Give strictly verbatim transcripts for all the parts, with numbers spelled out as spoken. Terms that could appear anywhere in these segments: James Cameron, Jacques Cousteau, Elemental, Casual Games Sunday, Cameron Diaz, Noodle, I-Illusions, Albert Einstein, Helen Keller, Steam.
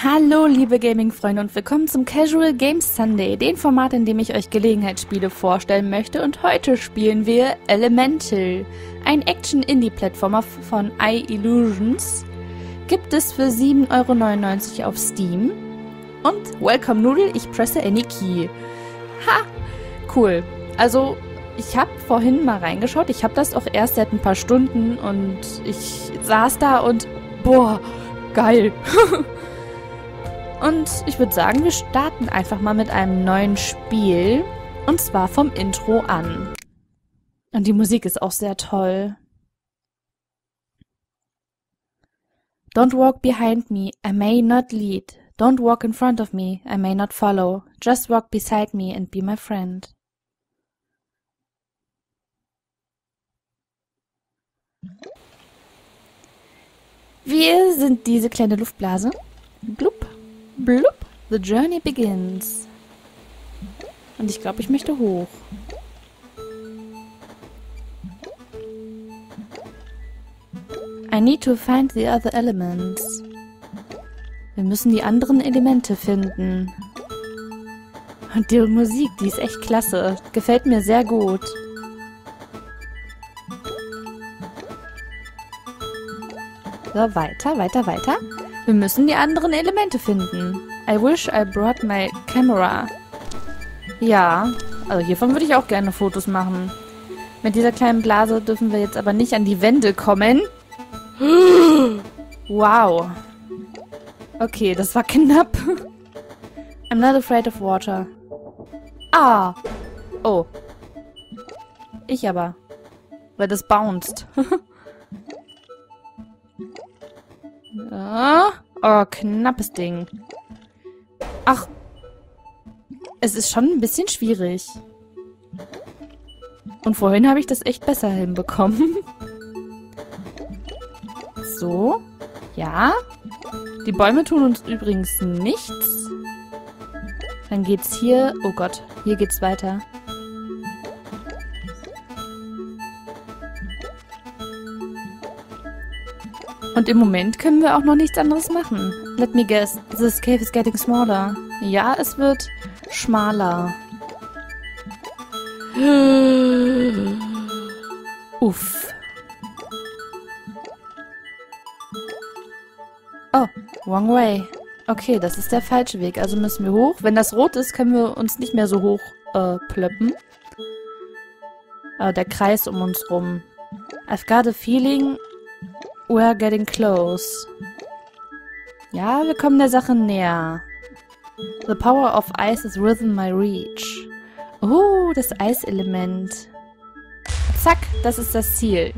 Hallo liebe Gaming-Freunde und willkommen zum Casual Games Sunday, dem Format, in dem ich euch Gelegenheitsspiele vorstellen möchte, und heute spielen wir Elemental, ein Action-Indie-Plattformer von Illusions. Gibt es für sieben Euro neunundneunzig auf Steam. Und welcome Noodle, ich presse any key. Ha! Cool. Also, ich habe vorhin mal reingeschaut, ich habe das auch erst seit ein paar Stunden und ich saß da und boah, geil. Und ich würde sagen, wir starten einfach mal mit einem neuen Spiel. Und zwar vom Intro an. Und die Musik ist auch sehr toll. Don't walk behind me, I may not lead. Don't walk in front of me, I may not follow. Just walk beside me and be my friend. Wir sind diese kleine Luftblase. Glup. Blub, the journey begins. Und ich glaube, ich möchte hoch. I need to find the other elements. Wir müssen die anderen Elemente finden. Und die Musik, die ist echt klasse. Gefällt mir sehr gut. So, weiter, weiter, weiter. Wir müssen die anderen Elemente finden. I wish I brought my camera. Ja, also hiervon würde ich auch gerne Fotos machen. Mit dieser kleinen Blase dürfen wir jetzt aber nicht an die Wände kommen. Wow. Okay, das war knapp. I'm not afraid of water. Ah. Oh. Ich aber. Weil das bounced. Oh, oh, knappes Ding. Ach. Es ist schon ein bisschen schwierig. Und vorhin habe ich das echt besser hinbekommen. So. Ja. Die Bäume tun uns übrigens nichts. Dann geht's hier... Oh Gott, hier geht's weiter. Und im Moment können wir auch noch nichts anderes machen. Let me guess, this cave is getting smaller. Ja, es wird schmaler. Uff. Oh, wrong way. Okay, das ist der falsche Weg, also müssen wir hoch. Wenn das rot ist, können wir uns nicht mehr so hoch äh, plöppen. Aber der Kreis um uns rum. I've got a feeling... We're getting close. Ja, wir kommen der Sache näher. The power of ice is within my reach. Oh, das Eiselement. Zack, das ist das Ziel.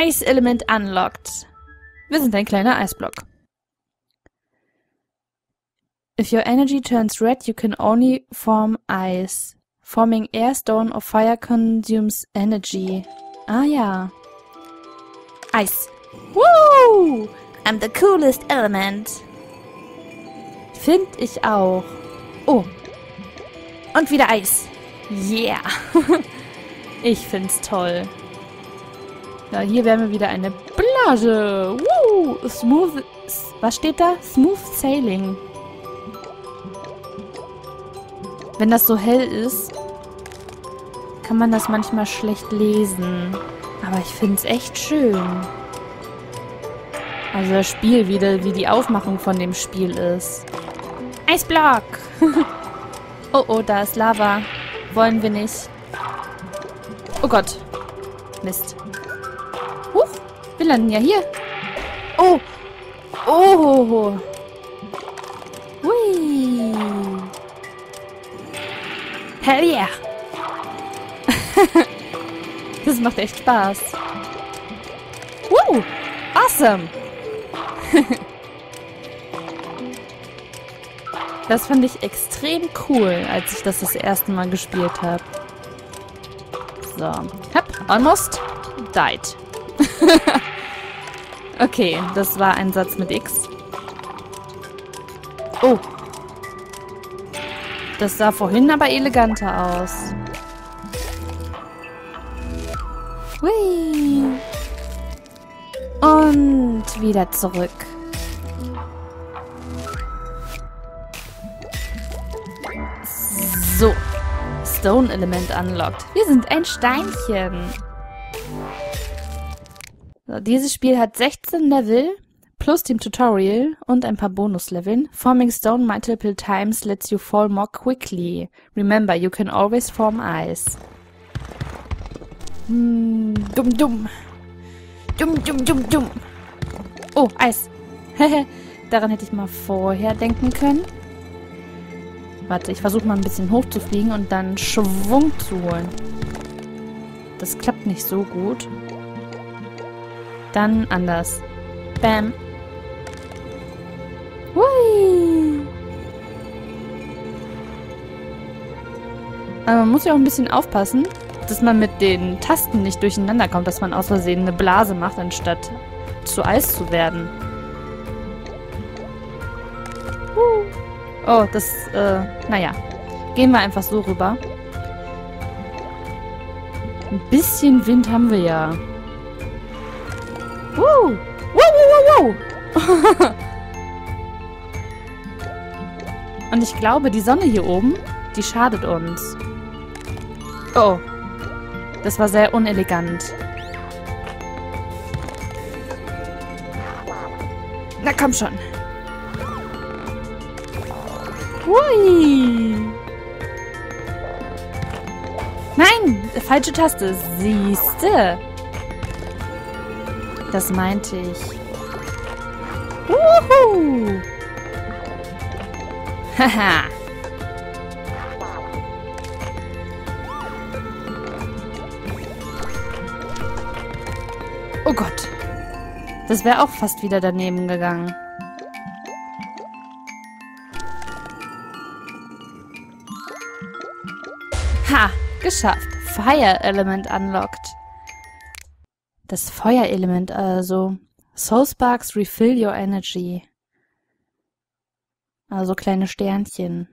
Eiselement unlocked. Wir sind ein kleiner Eisblock. If your energy turns red, you can only form ice. Forming air, stone or fire consumes energy. Ah ja. Eis. Woo! I'm the coolest element. Find ich auch. Oh. Und wieder Eis. Yeah. Ich find's toll. Ja, hier wären wir wieder eine Blase. Woo! Smooth... Was steht da? Smooth Sailing. Wenn das so hell ist, kann man das manchmal schlecht lesen. Aber ich find's echt schön. Also das Spiel, wie die, wie die Aufmachung von dem Spiel ist. Eisblock! Oh, oh, da ist Lava. Wollen wir nicht. Oh Gott. Mist. Huch, wir landen ja hier. Oh. Oh. Hui. Hell yeah. Das macht echt Spaß. Wow. Awesome. Das fand ich extrem cool, als ich das das erste Mal gespielt habe. So. Hab, almost died. Okay, das war ein Satz mit X. Oh. Das sah vorhin aber eleganter aus. Hui. Und wieder zurück. So. Stone Element unlocked. Wir sind ein Steinchen. So, dieses Spiel hat sechzehn Level plus dem Tutorial und ein paar Bonusleveln. Forming stone multiple times lets you fall more quickly. Remember, you can always form ice. Hm, dumm, dumm. Dumm, dumm, dumm, dumm. Oh, Eis. Daran hätte ich mal vorher denken können. Warte, ich versuche mal ein bisschen hoch zu fliegen und dann Schwung zu holen. Das klappt nicht so gut. Dann anders. Bam. Hui. Aber man muss ja auch ein bisschen aufpassen, dass man mit den Tasten nicht durcheinander kommt, dass man aus Versehen eine Blase macht, anstatt zu Eis zu werden. Uh. Oh, das, äh, naja. Gehen wir einfach so rüber. Ein bisschen Wind haben wir ja. Wow! Wow, wow, wow, wow! Und ich glaube, die Sonne hier oben, die schadet uns. Oh. Das war sehr unelegant. Na komm schon. Hui. Nein, falsche Taste. Siehste. Das meinte ich. Wuhu. Haha. Oh Gott. Das wäre auch fast wieder daneben gegangen. Ha! Geschafft. Fire Element unlocked. Das Feuerelement also. Soul Sparks refill your energy. Also kleine Sternchen.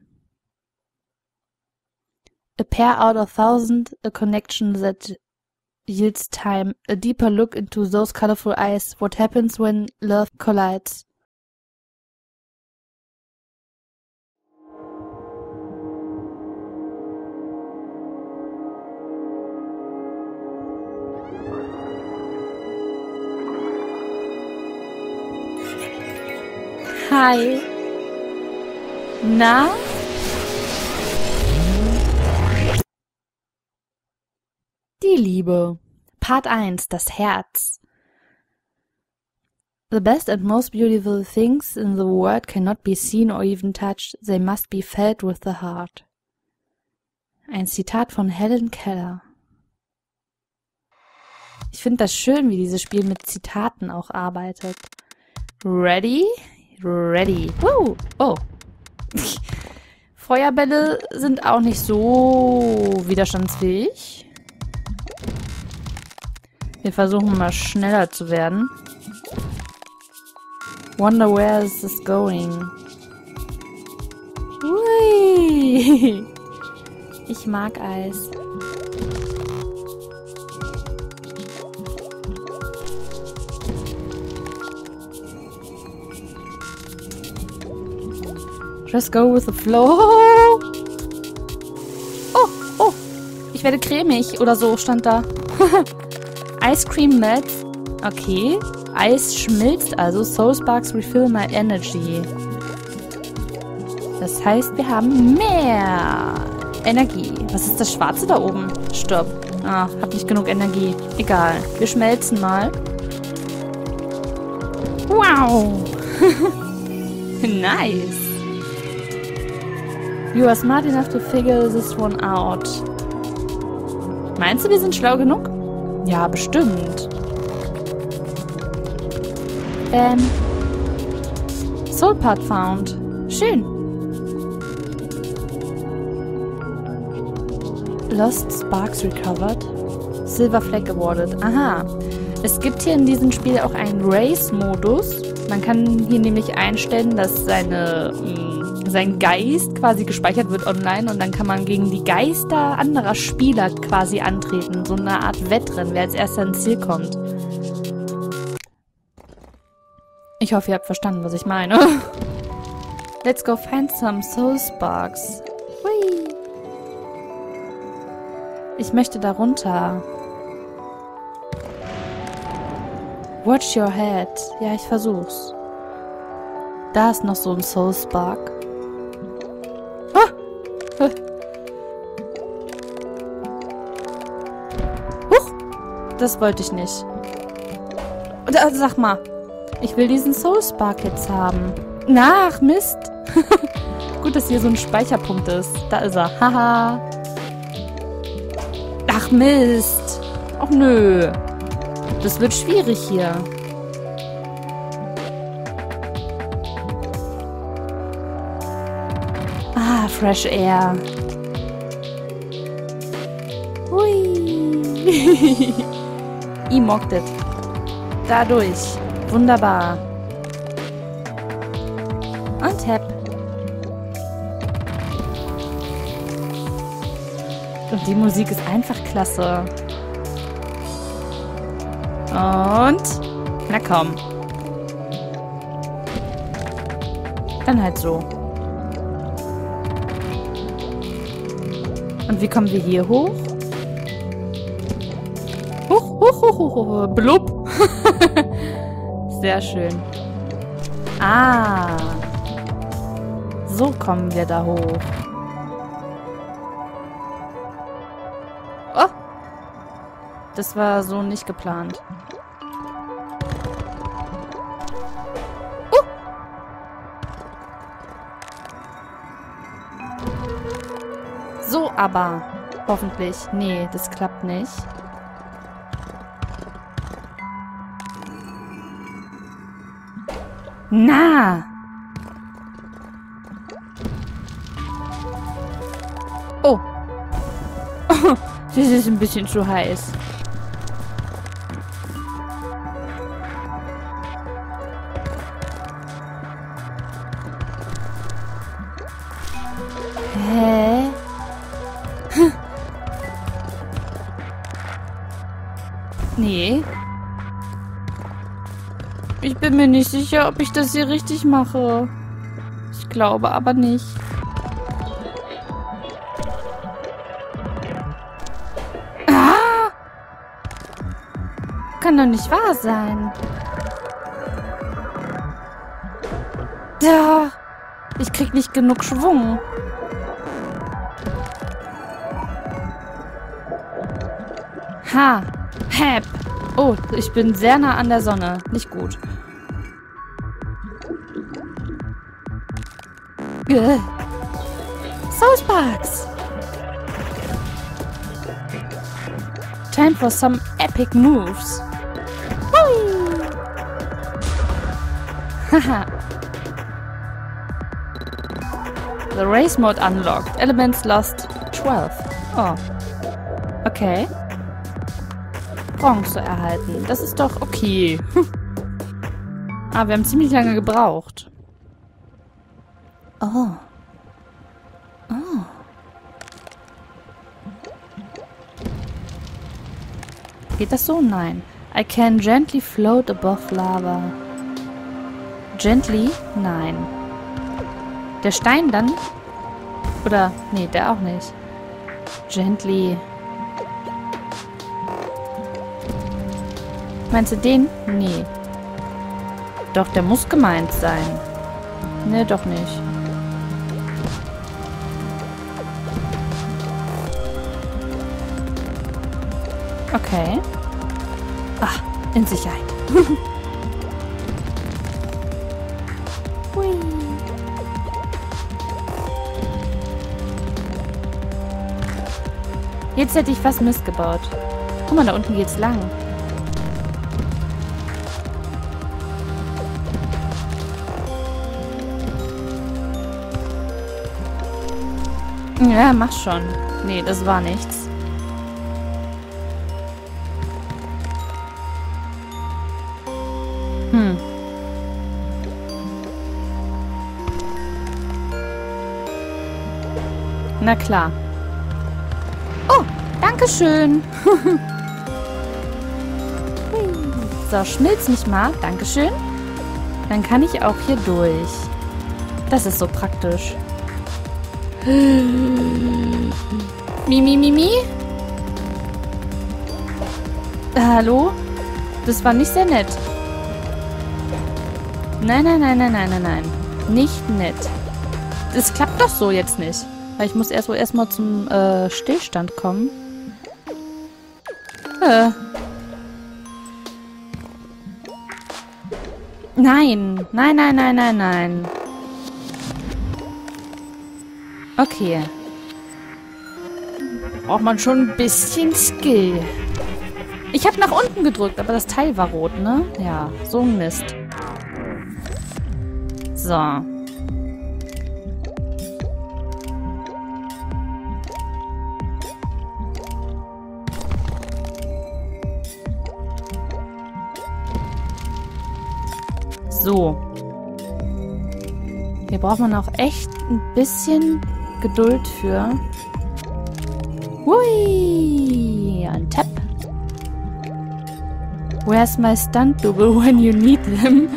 A pair out of thousand, a connection that yields time. A deeper look into those colorful eyes. What happens when love collides? Hi. Na? Die Liebe. Part eins, das Herz. The best and most beautiful things in the world cannot be seen or even touched. They must be felt with the heart. Ein Zitat von Helen Keller. Ich finde das schön, wie dieses Spiel mit Zitaten auch arbeitet. Ready? Ready. Woo. Oh. Feuerbälle sind auch nicht so widerstandsfähig. Wir versuchen mal schneller zu werden. Wonder where is this going? Ui. Ich mag Eis. Let's go with the flow. Oh, oh. Ich werde cremig oder so, stand da. Ice cream melts. Okay. Eis schmilzt also. Soul Sparks refill my energy. Das heißt, wir haben mehr Energie. Was ist das Schwarze da oben? Stopp. Ah, hab nicht genug Energie. Egal. Wir schmelzen mal. Wow. Nice. You are smart enough to figure this one out. Meinst du, wir sind schlau genug? Ja, bestimmt. Ähm. Soul Part found. Schön. Lost Sparks Recovered. Silver Flag awarded. Aha. Es gibt hier in diesem Spiel auch einen Race-Modus. Man kann hier nämlich einstellen, dass seine, mh, sein Geist quasi gespeichert wird online und dann kann man gegen die Geister anderer Spieler quasi antreten. So eine Art Wettrennen, wer als erster ins Ziel kommt. Ich hoffe, ihr habt verstanden, was ich meine. Let's go find some soul sparks. Hui. Ich möchte da runter. Watch your head. Ja, ich versuch's. Da ist noch so ein Soul Spark. Ah! Huh. Huch! Das wollte ich nicht. Da, sag mal. Ich will diesen Soul Spark jetzt haben. Na, ach, Mist. Gut, dass hier so ein Speicherpunkt ist. Da ist er. Haha. Ach, Mist. Och, nö. Das wird schwierig hier. Ah, Fresh Air. Hui. I mocked it. Dadurch. Wunderbar. Und hep. Und die Musik ist einfach klasse. Und... na komm. Dann halt so. Und wie kommen wir hier hoch? Hoch, hoch, hoch, hoch, hoch. Blub. Sehr schön. Ah. So kommen wir da hoch. Oh. Das war so nicht geplant. So aber. Hoffentlich. Nee, das klappt nicht. Na! Oh. Oh, das ist ein bisschen zu heiß. Nee. Ich bin mir nicht sicher, ob ich das hier richtig mache. Ich glaube aber nicht. Ah! Kann doch nicht wahr sein. Da! Ich krieg nicht genug Schwung. Ha! Hep. Oh, ich bin sehr nah an der Sonne. Nicht gut. Äh. Soulsparks! Time for some epic moves. Haha. The race mode unlocked. Elements lost twelve. Oh. Okay. Bronze erhalten. Das ist doch okay. Hm. Ah, wir haben ziemlich lange gebraucht. Oh. Oh. Geht das so? Nein. I can gently float above lava. Gently? Nein. Der Stein dann? Oder? Nee, der auch nicht. Gently. Meinst du den? Nee. Doch, der muss gemeint sein. Nee, doch nicht. Okay. Ach, in Sicherheit. Hui. Jetzt hätte ich fast Mist gebaut. Guck mal, da unten geht's lang. Ja, mach schon. Nee, das war nichts. Hm. Na klar. Oh, danke schön. So, schmilz nicht mal. Dankeschön. Dann kann ich auch hier durch. Das ist so praktisch. Mi, mi, mi, mi. Hallo? Das war nicht sehr nett. Nein, nein, nein, nein, nein, nein, nein. Nicht nett. Das klappt doch so jetzt nicht. Weil ich muss erst wohl erstmal zum äh, Stillstand kommen. Äh. Nein. Nein, nein, nein, nein, nein. Okay. Braucht man schon ein bisschen Skill. Ich habe nach unten gedrückt, aber das Teil war rot, ne? Ja, so ein Mist. So. So. Hier braucht man auch echt ein bisschen Geduld für. Hui! Ein Tap. Where's my stunt double when you need them?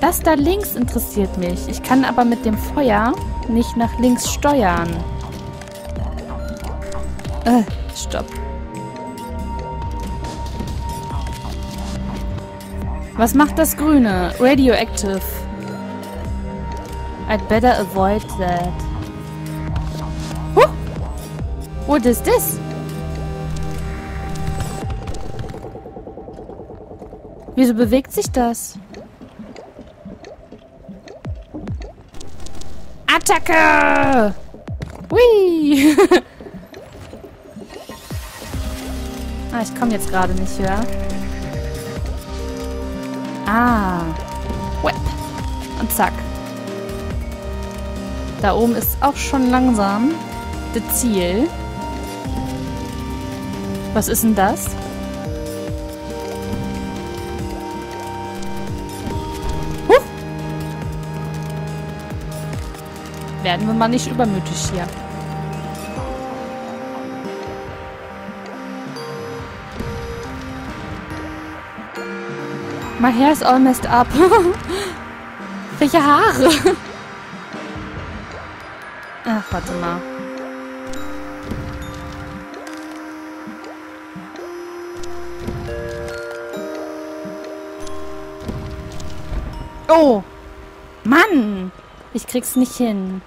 Das da links interessiert mich. Ich kann aber mit dem Feuer nicht nach links steuern. Äh, stopp. Was macht das Grüne? Radioactive. I'd better avoid that. Huh? What is this? Wieso bewegt sich das? Attacke! Hui! Ah, ich komme jetzt gerade nicht höher. Ah. Whip. Und zack. Da oben ist auch schon langsam das Ziel. Was ist denn das? Huh! Werden wir mal nicht übermütig hier. My hair is all messed up. Welche Haare? Ach, warte mal. Oh! Mann! Ich krieg's nicht hin.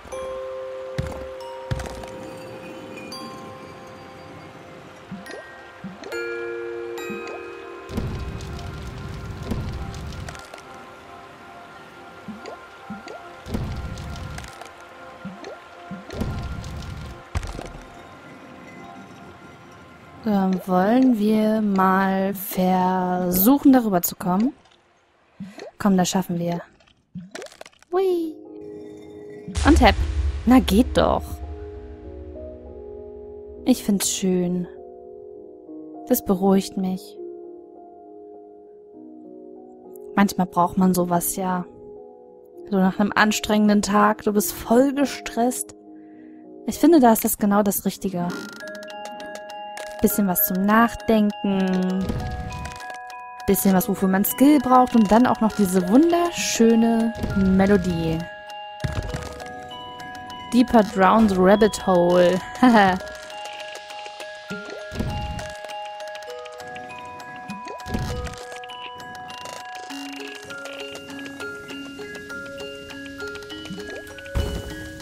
Ähm, wollen wir mal versuchen, darüber zu kommen? Komm, das schaffen wir. Hui. Und hepp. Na, geht doch. Ich find's schön. Das beruhigt mich. Manchmal braucht man sowas ja. So nach einem anstrengenden Tag, du bist voll gestresst. Ich finde, da ist das genau das Richtige. Bisschen was zum Nachdenken. Bisschen was, wofür man Skill braucht. Und dann auch noch diese wunderschöne Melodie. Deeper Drown the Rabbit Hole. Haha.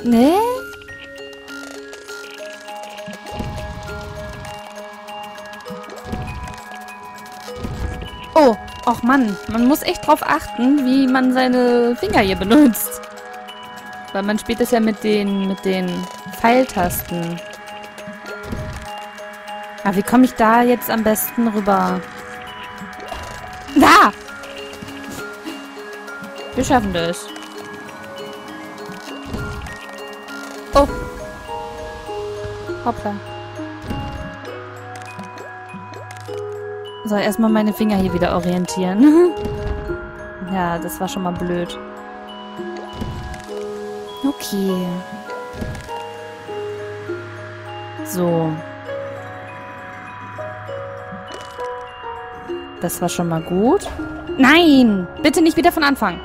Nee? Oh, och Mann, man muss echt drauf achten, wie man seine Finger hier benutzt. Weil man spielt das ja mit den, mit den Pfeiltasten. Aber wie komme ich da jetzt am besten rüber? Da! Wir schaffen das. Oh. Hoppla. So, erstmal meine Finger hier wieder orientieren. Ja, das war schon mal blöd. Okay. So. Das war schon mal gut. Nein! Bitte nicht wieder von Anfang.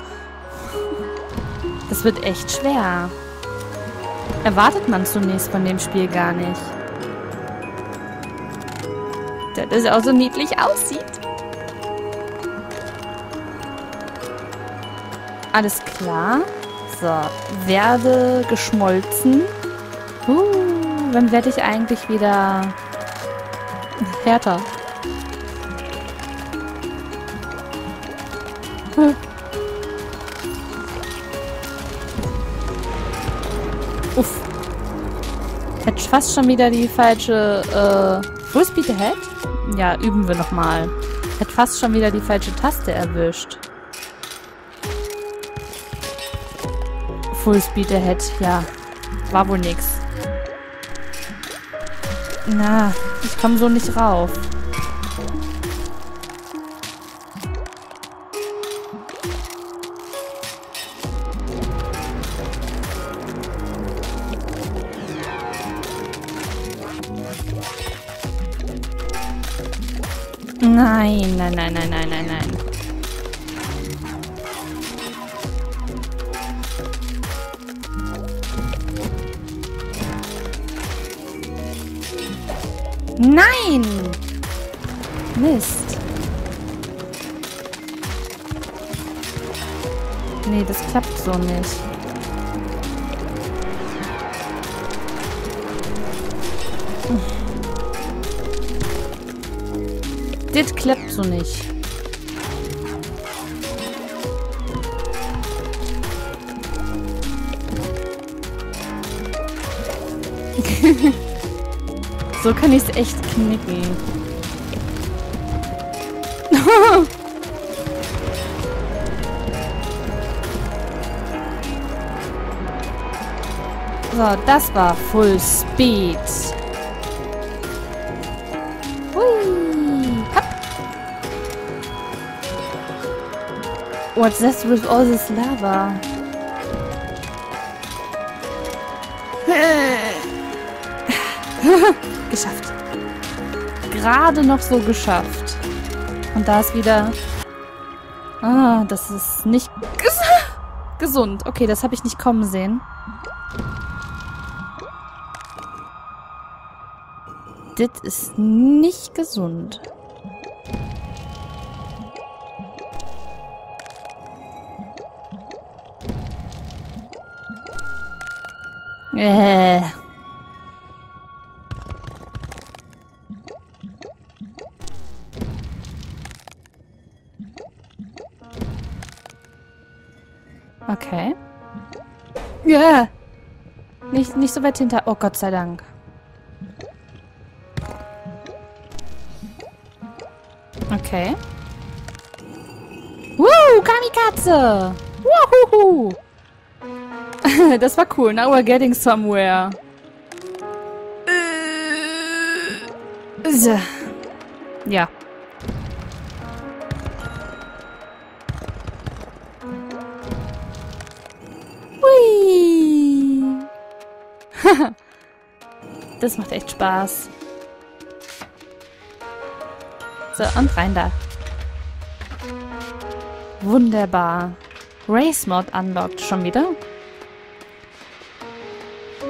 Das wird echt schwer. Erwartet man zunächst von dem Spiel gar nicht. Dass es auch so niedlich aussieht. Alles klar. So, werde geschmolzen. Uh, dann werde ich eigentlich wieder härter. Hm. Uff. Hätte fast schon wieder die falsche... Äh, wo ist bitte Head? Ja, üben wir nochmal. Hätte fast schon wieder die falsche Taste erwischt. Full Speed Ahead, ja. War wohl nix. Na, ich komme so nicht rauf. Nein, nein, nein, nein, nein, nein, nein. Nein! Mist. Nee, das klappt so nicht. Das klappt so nicht. So kann ich es echt knicken. So, das war Full Speed. What's this with all this lava? Geschafft. Gerade noch so geschafft. Und da ist wieder... Ah, das ist nicht ges gesund. Okay, das habe ich nicht kommen sehen. Das ist nicht gesund. Äh. Okay. Ja. Yeah. Nicht, nicht so weit hinter... Oh, Gott sei Dank. Okay. Woo, Kamikatze! Woohoo! Das war cool. Now we're getting somewhere. Ja. Hui. Das macht echt Spaß. So, und rein da. Wunderbar. Race Mode unlocked schon wieder.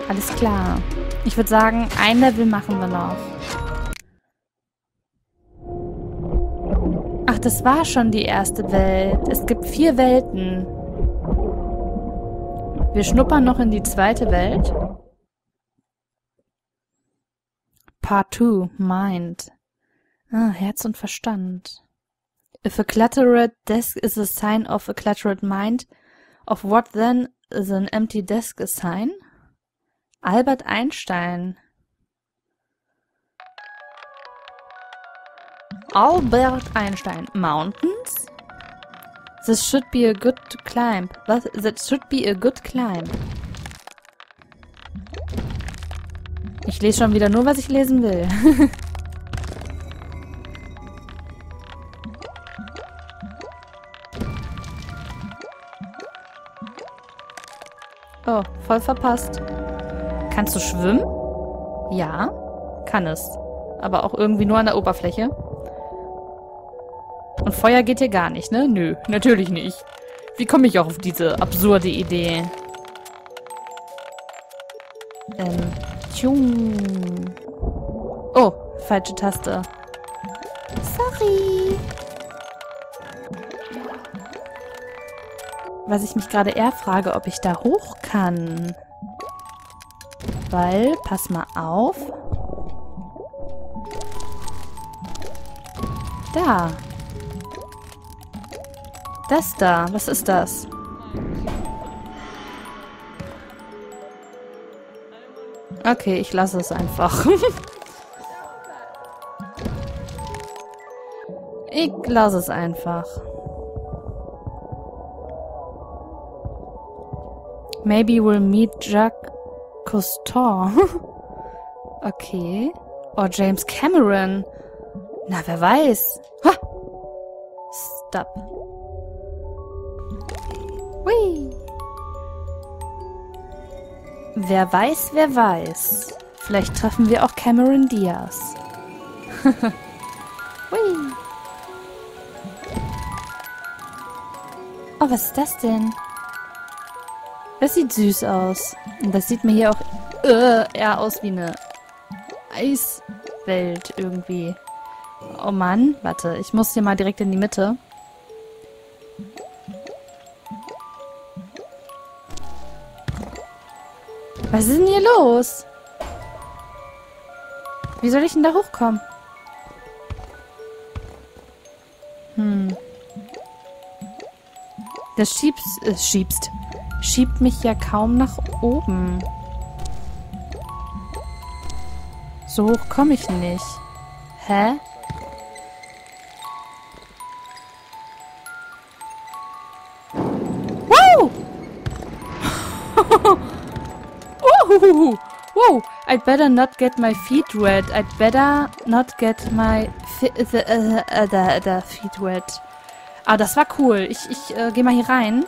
Alles klar. Ich würde sagen, ein Level machen wir noch. Ach, das war schon die erste Welt. Es gibt vier Welten. Wir schnuppern noch in die zweite Welt. Part two. Mind. Ah, Herz und Verstand. If a cluttered desk is a sign of a cluttered mind, of what then is an empty desk a sign? Albert Einstein. Albert Einstein. Mountains? This should be a good climb. Was? That should be a good climb. Ich lese schon wieder nur, was ich lesen will. Oh, voll verpasst. Kannst du schwimmen? Ja, kann es. Aber auch irgendwie nur an der Oberfläche. Und Feuer geht hier gar nicht, ne? Nö, natürlich nicht. Wie komme ich auch auf diese absurde Idee? Ähm, tschung. Oh, falsche Taste. Sorry. Was ich mich gerade eher frage, ob ich da hoch kann. Weil, pass mal auf. Da. Das da. Was ist das? Okay, ich lasse es einfach. Ich lasse es einfach. Maybe we'll meet Jacques Cousteau. Okay. Or James Cameron. Na, wer weiß. Ha! Stop. Hui! Wer weiß, wer weiß. Vielleicht treffen wir auch Cameron Diaz. Hui! Oh, was ist das denn? Das sieht süß aus. Und das sieht mir hier auch äh, eher aus wie eine Eiswelt irgendwie. Oh Mann, warte. Ich muss hier mal direkt in die Mitte. Was ist denn hier los? Wie soll ich denn da hochkommen? Hm. Das schiebst... Äh, schiebst... schiebt mich ja kaum nach oben. So hoch komme ich nicht. Hä? Wow! Wow! Wow! I'd better not get my feet wet. I'd better not get my fi the, uh, uh, the, the feet wet. Ah, das war cool. Ich, ich uh, gehe mal hier rein.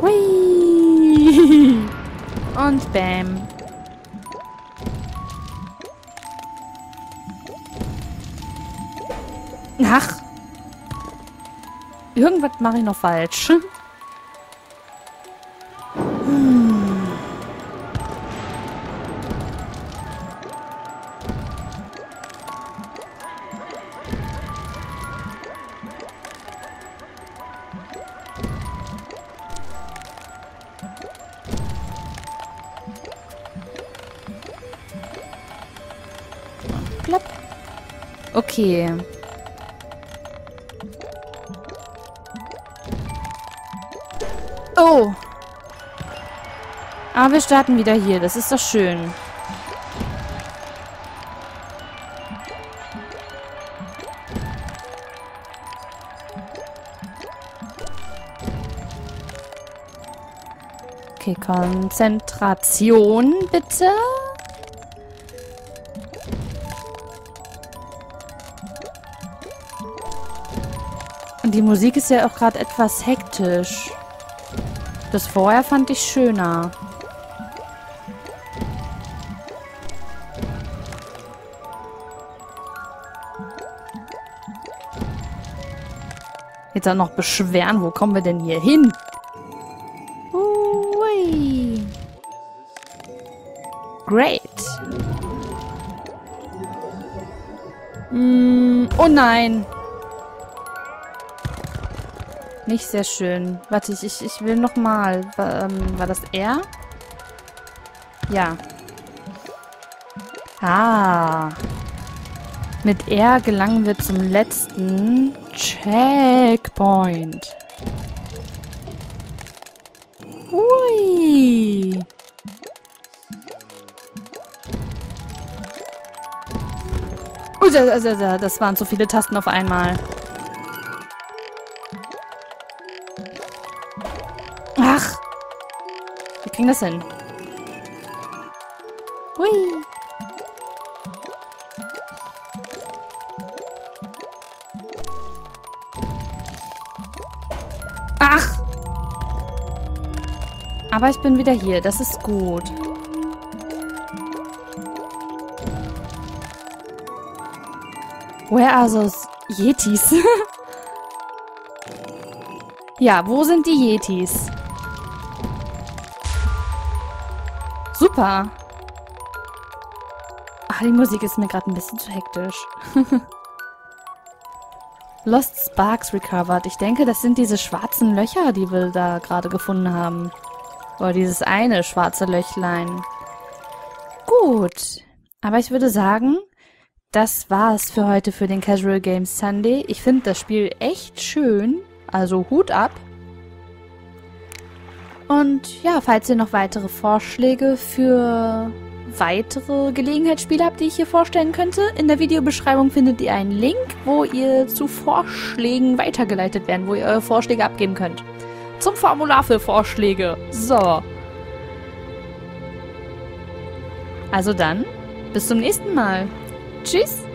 Hui! Und bam. Ach. Irgendwas mache ich noch falsch. Hm. Klapp. Okay. Oh. Aber wir starten wieder hier. Das ist doch schön. Okay, Konzentration, bitte. Und die Musik ist ja auch gerade etwas hektisch. Das vorher fand ich schöner. Jetzt auch noch beschweren, wo kommen wir denn hier hin? Ui. Great. Mm, oh nein. Nicht sehr schön. Warte, ich, ich, ich will nochmal. War, ähm, war das er? Ja. Ah. Mit er gelangen wir zum letzten Checkpoint. Hui. Oh, das waren so viele Tasten auf einmal. Ach! Wir kriegen das hin. Hui. Ach. Aber ich bin wieder hier. Das ist gut. Where are those Yetis? Ja, wo sind die Yetis? Super. Ach, die Musik ist mir gerade ein bisschen zu hektisch. Lost Sparks recovered. Ich denke, das sind diese schwarzen Löcher, die wir da gerade gefunden haben. Oder dieses eine schwarze Löchlein. Gut. Aber ich würde sagen, das war's für heute für den Casual Games Sunday. Ich finde das Spiel echt schön. Also Hut ab. Und ja, falls ihr noch weitere Vorschläge für weitere Gelegenheitsspiele habt, die ich hier vorstellen könnte, in der Videobeschreibung findet ihr einen Link, wo ihr zu Vorschlägen weitergeleitet werden, wo ihr eure Vorschläge abgeben könnt. Zum Formular für Vorschläge. So. Also dann, bis zum nächsten Mal. Tschüss.